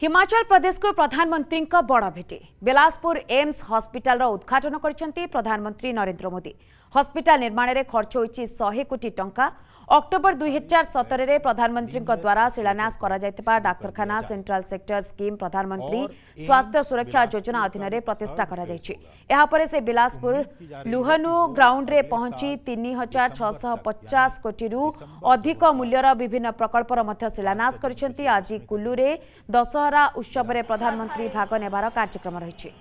हिमाचल प्रदेश को प्रधानमंत्री बड़ भेटी बिलासपुर एम्स हॉस्पिटल उद्घाटन कर प्रधानमंत्री नरेंद्र मोदी हॉस्पिटल निर्माण में खर्च होइछि 100 कोटी टंका। अक्टोबर 2017 में प्रधानमंत्री द्वारा शिलान्यास डाक्तरखाना सेंट्रल सेक्टर स्कीम प्रधानमंत्री स्वास्थ्य सुरक्षा योजना अधीन में प्रतिष्ठा करापर से बिलासपुर लुहनु ग्राउंड में पहुंची 3650 कोटी अधिक मूल्यर विभिन्न प्रकल्पर शिलान्यास करछन्ती। आज कुल्लू में दशहरा उत्सव में प्रधानमंत्री भाग नेबार कार्यक्रम रही।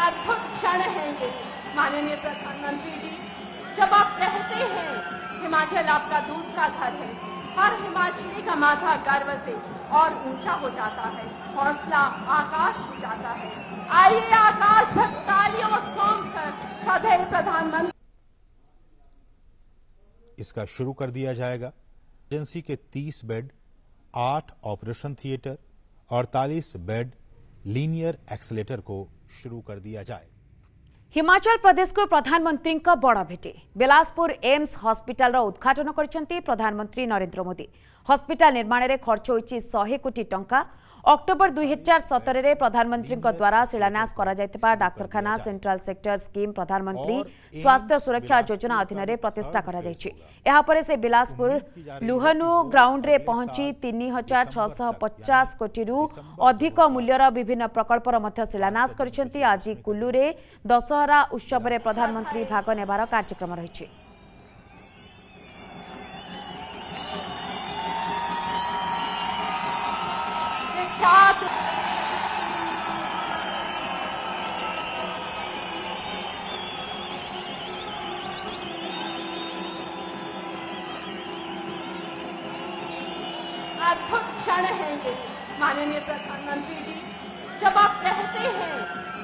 अद्भुत क्षण है ये माननीय प्रधानमंत्री जी, जब आप कहते हैं हिमाचल आपका दूसरा घर है। हर हिमाचली का माथा गर्व से और ऊंचा हो जाता है, हौसला आकाश हो जाता है। आइए आकाश भक्त तालियों सौंपकर सदैव प्रधानमंत्री। इसका शुरू कर दिया जाएगा। एजेंसी के 30 बेड, 8 ऑपरेशन थिएटर और 48 बेड लीनियर एक्सेलेरेटर को शुरू कर दिया जाए। हिमाचल प्रदेश को प्रधानमंत्री बड़ भेटी बिलासपुर एम्स हॉस्पिटल उद्घाटन कर प्रधानमंत्री नरेंद्र मोदी हॉस्पिटल निर्माण में खर्च होइछि 100 कोटी टंका। अक्टोबर 2017 में प्रधानमंत्री द्वारा शिलान्यास डाक्तरखाना सेंट्रल सेक्टर स्कीम प्रधानमंत्री स्वास्थ्य सुरक्षा योजना अधीन में प्रतिष्ठा करापर से बिलासपुर लुहनु ग्राउंड में पहुंची 3650 कोटी अधिक मूल्यर विभिन्न प्रकल्पर शिलान्यास करछन्ती। आज कुल्लू में दशहरा उत्सव में प्रधानमंत्री भाग नेबार कार्यक्रम रही। अद्भुत क्षण है ये माननीय प्रधानमंत्री जी, जब आप कहते हैं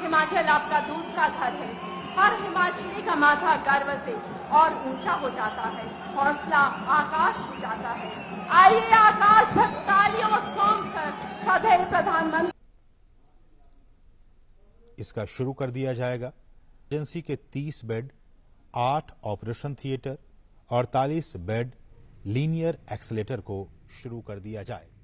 हिमाचल आपका दूसरा घर है। हर हिमाचली का माथा गर्व से और ऊंचा हो जाता है, हौसला आकाश हो जाता है। आइए आकाश भक्त तालियों सौंपकर सदैव प्रधानमंत्री। इसका शुरू कर दिया जाएगा। एजेंसी के 30 बेड, 8 ऑपरेशन थिएटर और 48 बेड लीनियर एक्सेलेरेटर को शुरू कर दिया जाए।